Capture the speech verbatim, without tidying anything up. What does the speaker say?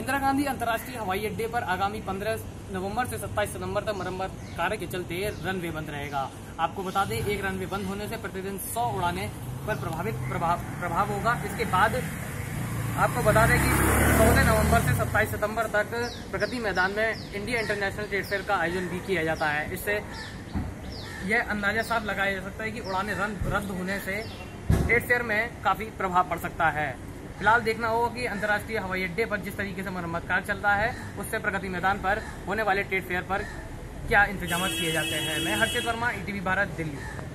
इंदिरा गांधी अंतर्राष्ट्रीय हवाई अड्डे पर आगामी पंद्रह नवंबर से सत्ताईस नवंबर तक मरम्मत कार्य के चलते रनवे बंद रहेगा। आपको बता दें, एक रनवे बंद होने से प्रतिदिन सौ उड़ाने पर प्रभावित प्रभाव प्रभाव होगा। इसके बाद आपको बता दें कि चौदह नवंबर से सत्ताईस सितंबर तक प्रगति मैदान में इंडिया इंटरनेशनल ट्रेड फेयर का आयोजन भी किया जाता है। इससे यह अंदाजा साफ लगाया जा सकता है कि उड़ाने रद्द होने से ट्रेड फेयर में काफी प्रभाव पड़ सकता है। फिलहाल देखना होगा कि अंतर्राष्ट्रीय हवाई अड्डे पर जिस तरीके से मरम्मत कार्य चलता है, उससे प्रगति मैदान पर होने वाले ट्रेड फेयर पर क्या इंतजाम किए जाते हैं। मैं हर्षित वर्मा, ईटीवी भारत, दिल्ली।